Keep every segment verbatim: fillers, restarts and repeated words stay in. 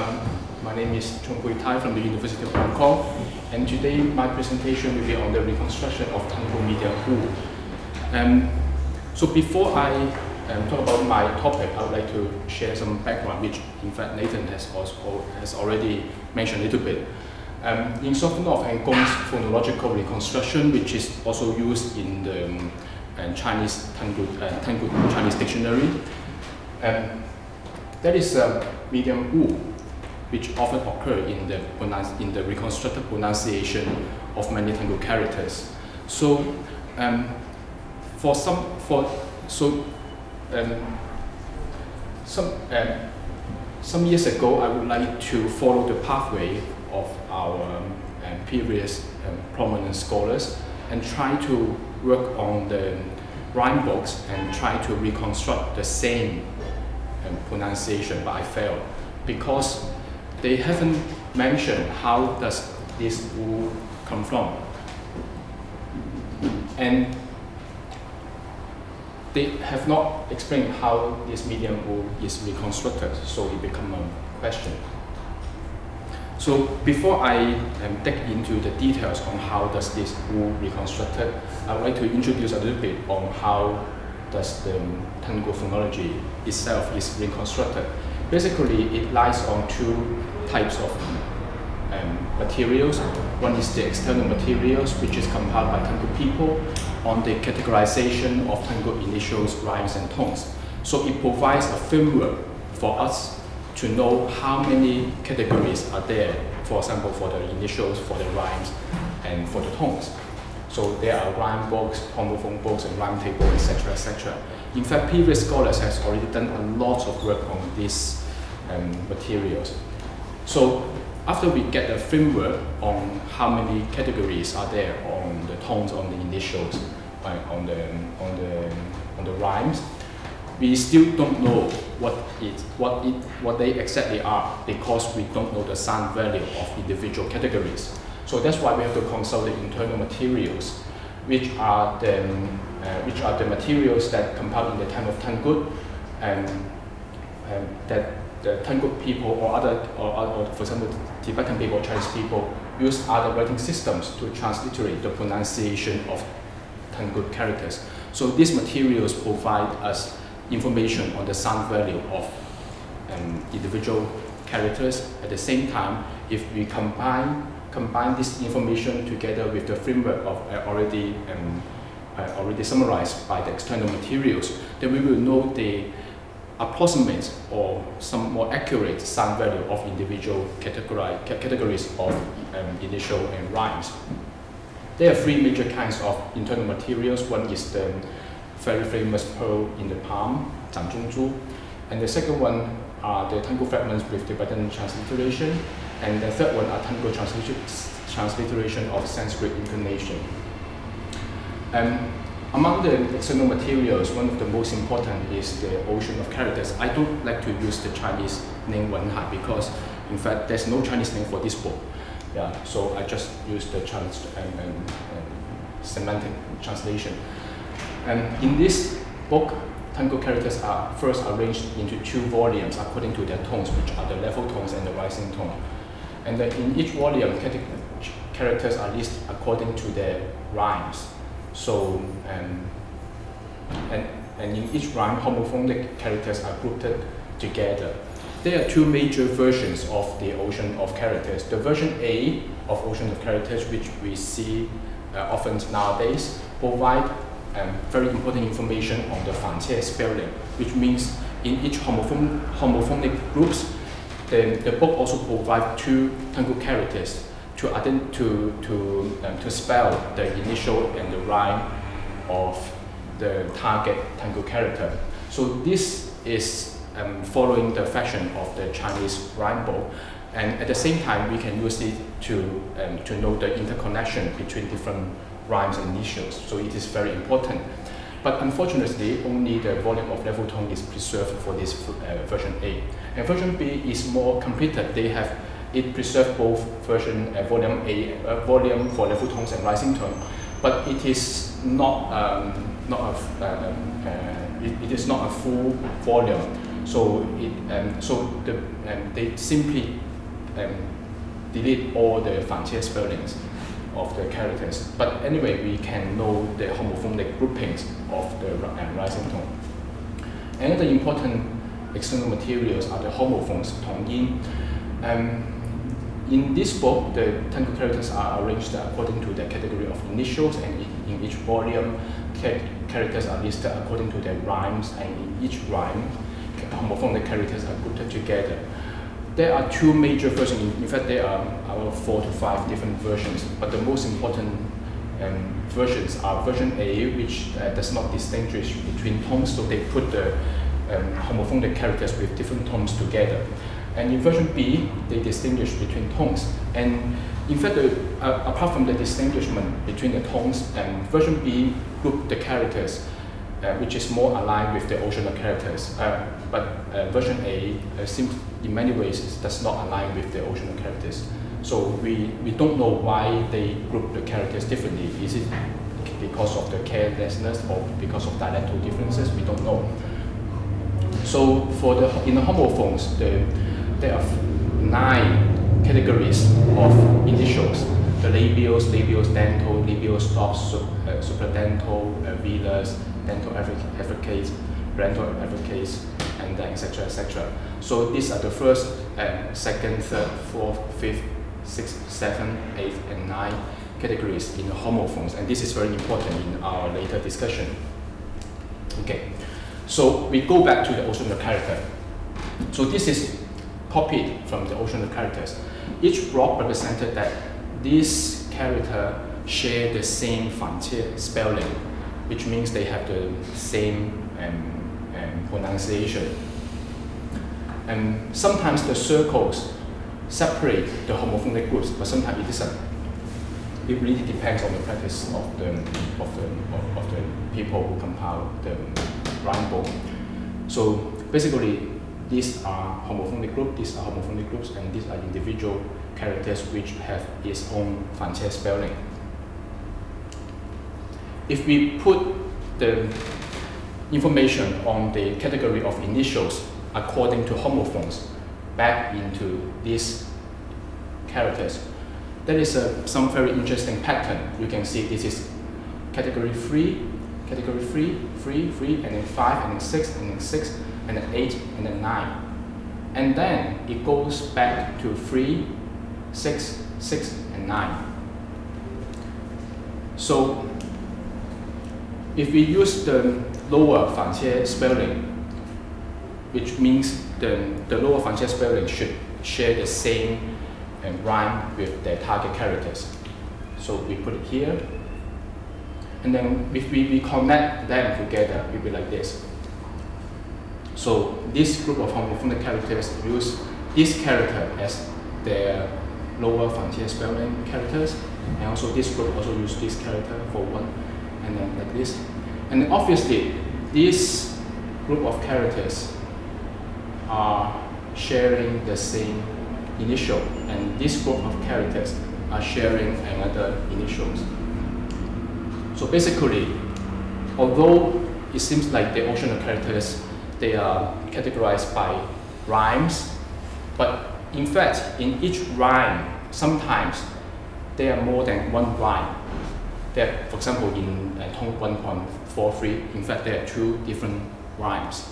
Um, my name is Chung-pui Tai from the University of Hong Kong, and today my presentation will be on the reconstruction of Tangut media who. Um, so before I um, talk about my topic, I would like to share some background, which in fact Nathan has also has already mentioned a little bit. Um, in Sofronov and Gong's phonological reconstruction, which is also used in the um, Chinese Tangut, uh, Tangut Chinese Dictionary, um, that is a uh, medium wu, which often occur in the in the reconstructed pronunciation of many Tangut characters. So, um, for some for so, um, some um, some years ago, I would like to follow the pathway of our um, previous um, prominent scholars and try to work on the rhyme books and try to reconstruct the same um, pronunciation, but I failed because they haven't mentioned how does this wu come from. And they have not explained how this medium wu is reconstructed, so it becomes a question. So before I um, dig into the details on how does this wu reconstructed, I would like to introduce a little bit on how does the Tangut phonology itself is reconstructed. Basically, it lies on two types of um, materials. One is the external materials, which is compiled by Tangut people on the categorization of Tangut initials, rhymes, and tones. So it provides a framework for us to know how many categories are there, for example, for the initials, for the rhymes, and for the tones. So there are rhyme books, homophone books, and rhyme table, et cetera, et cetera. In fact, previous scholars have already done a lot of work on these um, materials. So after we get a framework on how many categories are there on the tones, on the initials, on the on the on the rhymes, we still don't know what it what it what they exactly are because we don't know the sound value of individual categories. So that's why we have to consult the internal materials, which are the uh, which are the materials that compiled in the time of Tangut, and um, that the Tangut people or other or, or for example Tibetan people, Chinese people use other writing systems to transliterate the pronunciation of Tangut characters. So these materials provide us information on the sound value of um, individual characters. At the same time, if we combine combine this information together with the framework of uh, already um, uh, already summarized by the external materials, then we will know the approximate or some more accurate sound value of individual category, categories of um, initial and rhymes. There are three major kinds of internal materials. One is the very famous pearl in the palm, Zhang Zhongzhu, and the second one are the Tangut fragments with Tibetan transliteration, and the third one are Tangut transliteration of Sanskrit incarnation. Um, among the external materials, one of the most important is the ocean of characters. I don't like to use the Chinese name Wenhai because, in fact, there's no Chinese name for this book. Yeah, so I just use the trans and, and, and semantic translation. And in this book, Tangut characters are first arranged into two volumes according to their tones, which are the level tones and the rising tone. And the, in each volume, characters are listed according to their rhymes. So, um, and, and in each rhyme, homophonic characters are grouped together. There are two major versions of the ocean of characters. The version A of ocean of characters, which we see uh, often nowadays, provide um, very important information on the Fanqie spelling, which means in each homophon homophonic groups, The, the book also provides two Tangut characters to to to, um, to spell the initial and the rhyme of the target Tangut character. So this is um, following the fashion of the Chinese rhyme book, and at the same time we can use it to um, to know the interconnection between different rhymes and initials. So it is very important. But unfortunately, only the volume of level tone is preserved for this uh, version A. And version B is more completed. They have it preserved both version uh, volume A, uh, volume for level tones and rising tone. But it is not um, not a uh, uh, it, it is not a full volume. So it um, so the um, they simply um, delete all the Fanqie spellings of the characters. But anyway, we can know the homophonic groupings of the um, rising tone. Another important external materials are the homophones, Tong Yin. Um, in this book, the Tangut characters are arranged according to the category of initials, and in each volume, characters are listed according to their rhymes, and in each rhyme, homophonic characters are grouped together. There are two major versions. In fact, there are about four to five different versions, but the most important um, versions are version A, which uh, does not distinguish between tones, so they put the um, homophonic characters with different tones together. And in version B, they distinguish between tones. And in fact, the, uh, apart from the distinguishment between the tones, um, version B grouped the characters, uh, which is more aligned with the original characters. Uh, but uh, version A uh, seems in many ways does not align with the original characters. So we, we don't know why they group the characters differently. Is it because of the carelessness or because of dialectal differences? We don't know. So for the, in the homophones, the, there are nine categories of initials. The labials, labials, dental, labial stops, sup, uh, supradental, uh, velars, dental affricates, parental affricates, and then et cetera et cetera. So these are the first, uh, second, third, fourth, fifth, sixth, seventh, eighth, and ninth categories in the homophones, and this is very important in our later discussion. Okay, so we go back to the original character. So this is copied from the original characters. Each block represented that this character share the same Fanqie spelling, which means they have the same um, um, pronunciation. And sometimes the circles separate the homophonic groups, but sometimes it isn't. It really depends on the practice of the of the of, of the people who compile the rhyme book. So basically, these are homophonic groups, these are homophonic groups, and these are individual characters which have its own Fanqie spelling. If we put the information on the category of initials according to homophones back into these characters, there is a, some very interesting pattern. You can see this is category three, category three, three, three, and then five, and then six, and then six, and then eight, and then nine. And then it goes back to three, six, six, and nine. So if we use the lower Fanqie spelling, which means the, the lower Fanqie spelling should share the same and rhyme with their target characters. So we put it here. And then if we, we connect them together, it will be like this. So this group of homophonic characters use this character as their lower Fanqie spelling characters. And also this group also use this character for one, and then like this. And obviously, this group of characters are sharing the same initial, and this group of characters are sharing another initials. So basically, although it seems like the original characters, they are categorized by rhymes, but in fact, in each rhyme, sometimes there are more than one rhyme. There, for example, in uh, Tong one point four three, in fact, there are two different rhymes.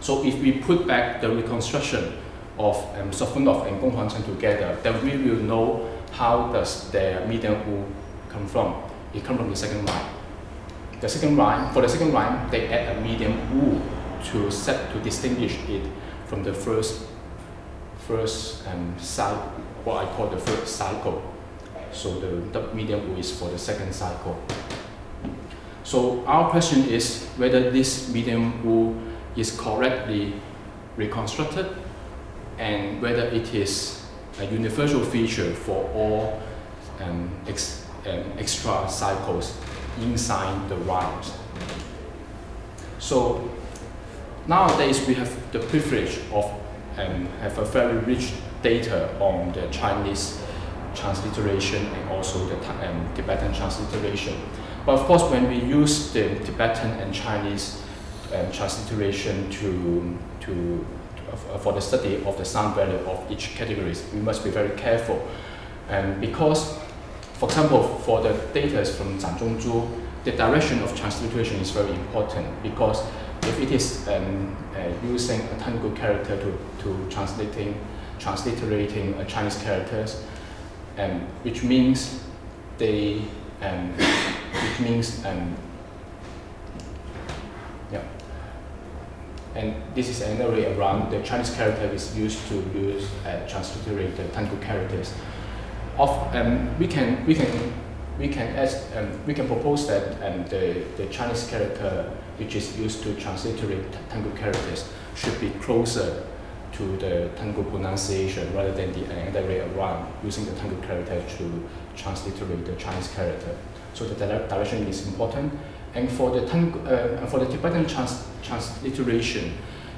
So if we put back the reconstruction of um, Sofronov and Gong Hanchen together, then we will know how does their median wu come from. It comes from the second rhyme. The second rhyme, for the second rhyme, they add a median wu to set to distinguish it from the first first um, cycle, what I call the first cycle. So the, the median wu is for the second cycle. So our question is whether this median wu is correctly reconstructed and whether it is a universal feature for all um, ex, um, extra cycles inside the rhymes. So nowadays we have the privilege of um, have a very rich data on the Chinese transliteration and also the um, Tibetan transliteration. But of course, when we use the Tibetan and Chinese um, transliteration to, to, to uh, for the study of the sound value of each categories. We must be very careful. Um, because, for example, for the data from Zhang Zhongzhu, the direction of transliteration is very important, because if it is um, uh, using a Tangut character to, to translating, transliterating a Chinese characters, um, which means they, um, which means, um, yeah. And this is another way around. The Chinese character is used to use uh, transliterate the Tangut characters. Of um, we can we can we can ask, um, we can propose that um, the the Chinese character which is used to transliterate Tangut characters should be closer to the Tangut pronunciation rather than the other way around, using the Tangut character to transliterate the Chinese character. So the direction is important. And for the Tangut, uh, for the Tibetan trans transliteration,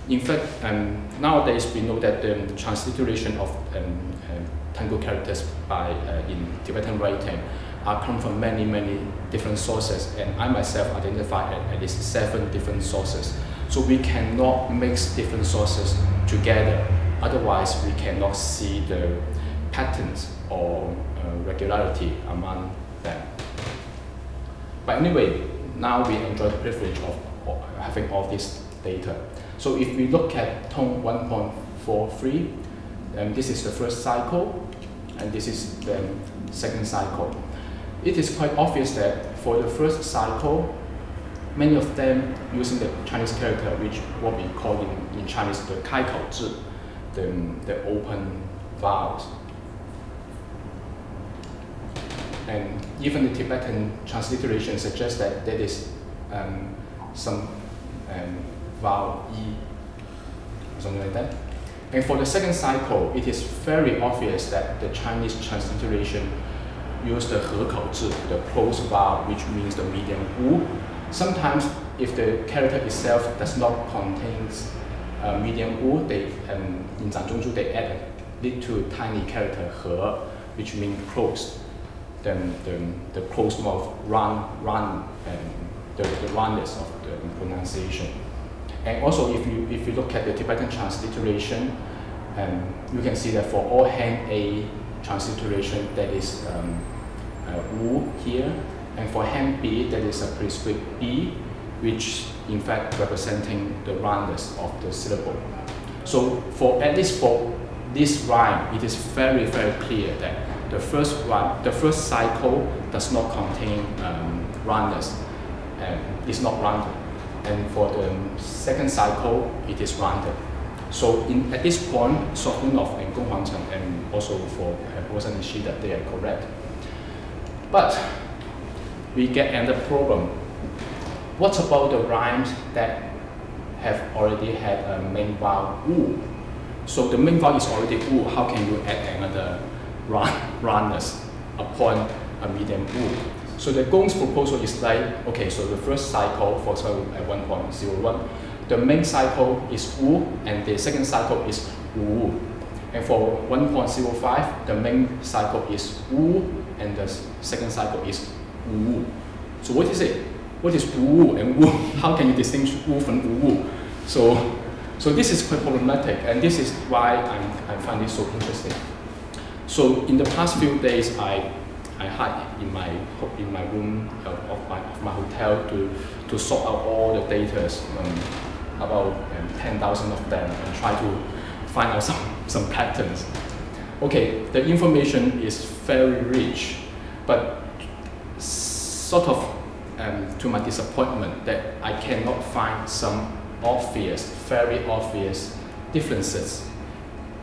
in fact, um, nowadays we know that um, the transliteration of um, um, Tangut characters by uh, in Tibetan writing are come from many, many different sources, and I myself identified at, at least seven different sources. So we cannot mix different sources together, otherwise we cannot see the patterns or uh, regularity among them. But anyway, now we enjoy the privilege of having all this data. So if we look at Tong one point four three, um, this is the first cycle, and this is the second cycle. It is quite obvious that for the first cycle, many of them using the Chinese character, which what we call in, in Chinese the kai kao zi, the, the open vowels. And even the Tibetan transliteration suggests that there is um, some um, vowel e, something like that. And for the second cycle, it is very obvious that the Chinese transliteration used the he kao zi, the closed vowel, which means the medium u. Sometimes, if the character itself does not contain uh, medium u, they, um, in Zhang Zhongzhu, they add a little tiny character he, which means closed. Then the, the closed mouth run, run, and the, the roundness of the pronunciation. And also, if you if you look at the Tibetan transliteration, um, you can see that for all hand a transliteration, that is um, uh, wu here. And for hand B, that is a prescript B, which in fact representing the roundness of the syllable. So for at least for this rhyme, it is very, very clear that the first rhyme, the first cycle does not contain um, roundness, and it's not rounded. And for the second cycle, it is rounded. So in, at this point, Sofronov and Gong Hanchen, and also for Professor Nishida, they are correct. But we get another problem. What about the rhymes that have already had a main vowel u? So the main vowel is already u. How can you add another roundness upon a medium u? So the Gong's proposal is like, okay, so the first cycle, for example, at one point zero one, the main cycle is u, and the second cycle is wu. And for one point zero five, the main cycle is u, and the second cycle is wu. So what is it? What is wu and wu? How can you distinguish wu from wu? So, so this is quite problematic, and this is why I'm, I find it so interesting. So in the past few days, I I hide in my in my room of, of my of my hotel to to sort out all the data, um, about um, ten thousand of them, and try to find out some some patterns. Okay, the information is very rich, but sort of um, to my disappointment that I cannot find some obvious, very obvious differences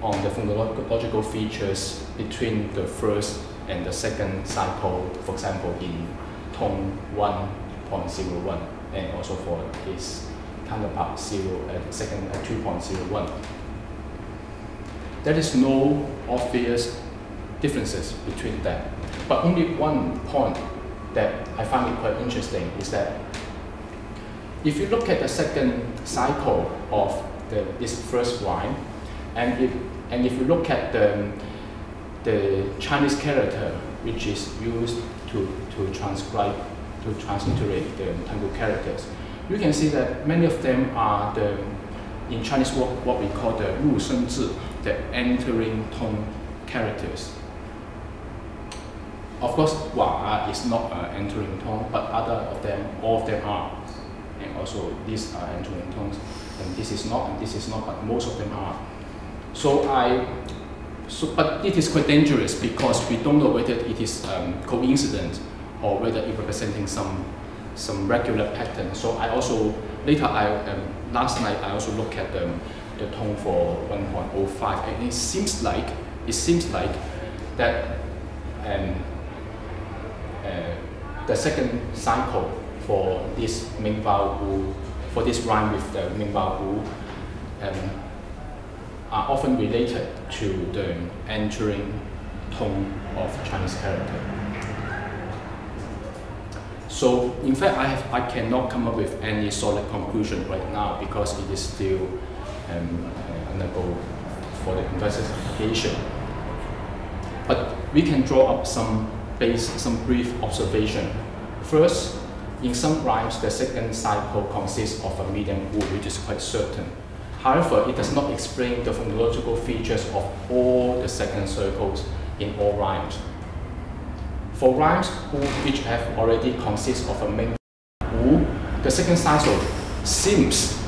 on the phonological features between the first and the second cycle, for example, in Tong one point zero one, and also for his counterpart zero at uh, second at uh, two point zero one. There is no obvious differences between them, but only one point that I find it quite interesting is that if you look at the second cycle of the, this first rhyme, and if and if you look at the the Chinese character which is used to to transcribe to transliterate the Tangut characters, you can see that many of them are the, in Chinese, what, what we call the Wu Sheng Zhi, the entering tone characters. Of course, Wa is not an entering tone, but other of them, all of them are. And also, these are entering tones, and this is not, and this is not, but most of them are. So I, so, but it is quite dangerous because we don't know whether it is um, coincident or whether it representing some some regular pattern. So I also later I um, last night I also looked at um, the tone for one point oh five, and it seems like it seems like that um, uh, the second cycle for this Ming Vowel Wu, for this rhyme with the Ming Vowel Wu, um, are often related to the entering tone of Chinese character. So, in fact, I have I cannot come up with any solid conclusion right now because it is still um, unable for the investigation. But we can draw up some base, some brief observation. First, in some rhymes, the second cycle consists of a medium wu, which is quite certain. However, it does not explain the phonological features of all the second circles in all rhymes. For rhymes wu, which have already consists of a main wu, the second cycle seems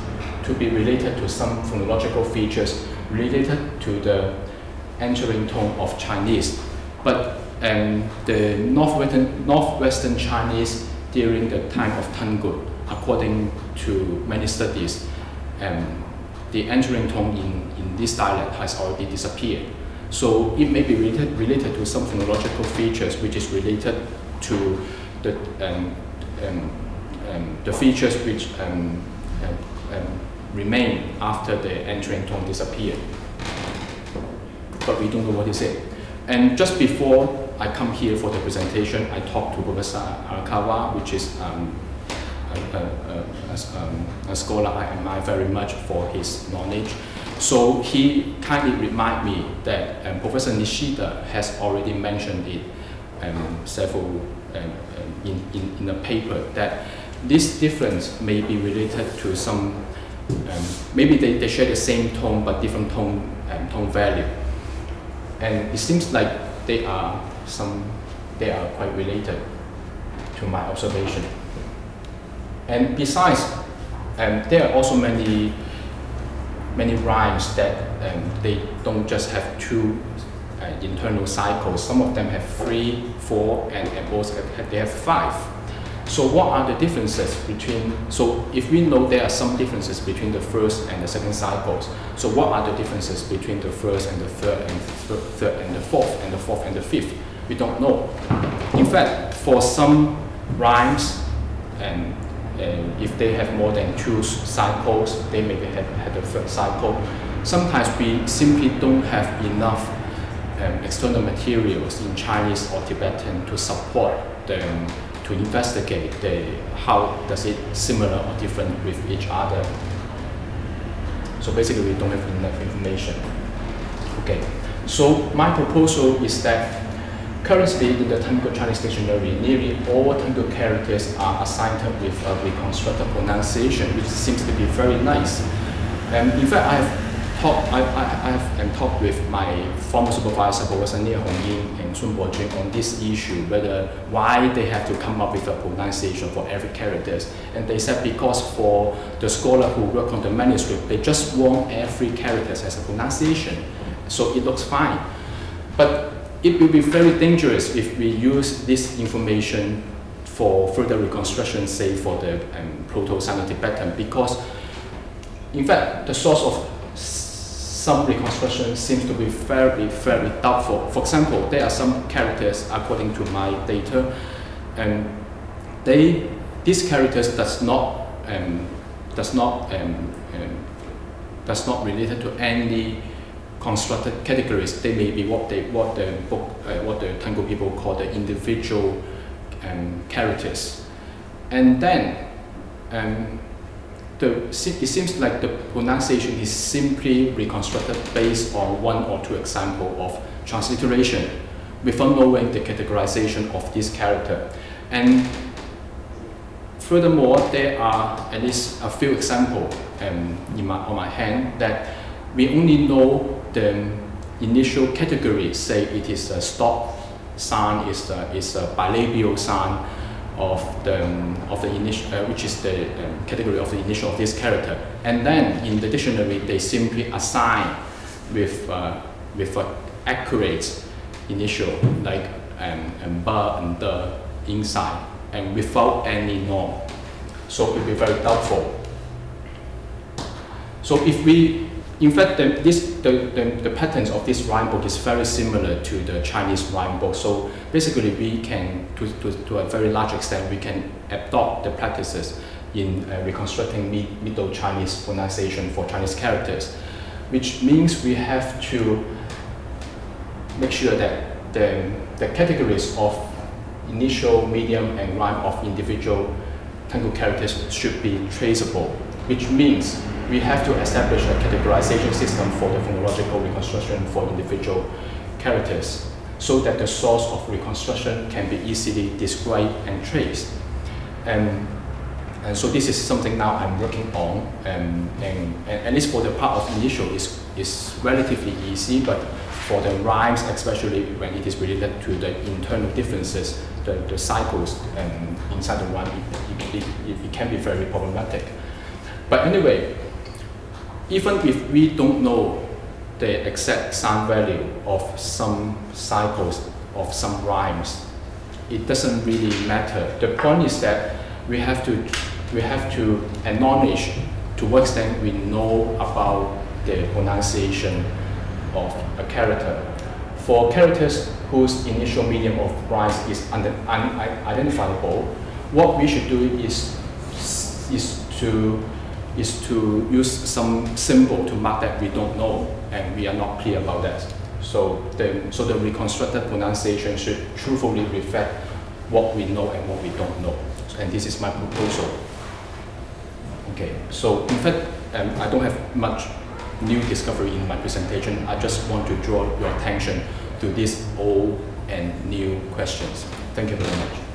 to be related to some phonological features related to the entering tone of Chinese. But um, the northwestern, northwestern Chinese during the time of Tangut, according to many studies, um, the entering tone in, in this dialect has already disappeared. So it may be related, related to some phonological features which is related to the, um, um, um, the features which um, um, um, remain after the entering tone disappeared. But we don't know what is it. And just before I come here for the presentation, I talked to Professor Arakawa, which is um, A, a, a, um, a scholar I admire very much for his knowledge. So he kindly reminded me that um, Professor Nishida has already mentioned it um, several um, in, in, in a paper that this difference may be related to some, um, maybe they, they share the same tone but different tone, um, tone value. And it seems like they are, some, they are quite related to my observation. And besides, um, there are also many, many rhymes that um, they don't just have two uh, internal cycles. Some of them have three, four, and, and most have, they have five. So what are the differences between, so if we know there are some differences between the first and the second cycles, so what are the differences between the first and the third and the third and the fourth and the fourth and the fifth? We don't know. In fact, for some rhymes, and Um, if they have more than two cycles, they maybe have had a third cycle. Sometimes we simply don't have enough um, external materials in Chinese or Tibetan to support them, to investigate the, how does it similar or different with each other. So basically we don't have enough information. Okay, so my proposal is that currently, in the Tangut Chinese Dictionary, nearly all Tangut characters are assigned with a reconstructed pronunciation, which seems to be very nice. Um, in fact, I have talked, I, I, I have um, talked with my former supervisor, Professor Nie Hongying and Sun Bo-Jing, on this issue, whether why they have to come up with a pronunciation for every character. And they said because for the scholar who work on the manuscript, they just want every character as a pronunciation, so it looks fine. But it will be very dangerous if we use this information for further reconstruction, say for the um, Proto-Sino-Tibetan, because in fact the source of some reconstruction seems to be very, very doubtful. For example, there are some characters, according to my data, and they these characters does not um, does not um, um, does not related to any constructed categories. They may be what they what the book uh, what the Tangut people call the individual um, characters, and then um, the it seems like the pronunciation is simply reconstructed based on one or two examples of transliteration, without knowing the categorization of this character. And Furthermore, there are at least a few examples um, in my, on my hand that we only know the initial category. Say it is a stop sound, is a, is a bilabial sound of the of the initial, uh, which is the um, category of the initial of this character. And then in the dictionary, they simply assign with uh, with an accurate initial like um, and ba and the inside, and without any norm. So it will be very doubtful. So if we, in fact, the, this, the, the, the patterns of this rhyme book is very similar to the Chinese rhyme book. So basically we can, to, to, to a very large extent, we can adopt the practices in uh, reconstructing mid, Middle Chinese pronunciation for Chinese characters, which means we have to make sure that the, the categories of initial, medium, and rhyme of individual Tangut characters should be traceable, which means we have to establish a categorization system for the phonological reconstruction for individual characters so that the source of reconstruction can be easily described and traced. And, and so this is something now I'm working on, um, and, and at least for the part of initial is is relatively easy, but for the rhymes, especially when it is related to the internal differences, the, the cycles um, inside the rhyme, it, it, it, it can be very problematic. But anyway, even if we don't know the exact sound value of some cycles, of some rhymes, it doesn't really matter. The point is that we have to, we have to acknowledge to what extent we know about the pronunciation of a character. For characters whose initial medium of rhymes is unidentifiable, what we should do is, is, to, is to use some symbol to mark that we don't know and we are not clear about that. So the, so the reconstructed pronunciation should truthfully reflect what we know and what we don't know. And this is my proposal. Okay, so in fact, um, I don't have much new discovery in my presentation. I just want to draw your attention to these old and new questions. Thank you very much.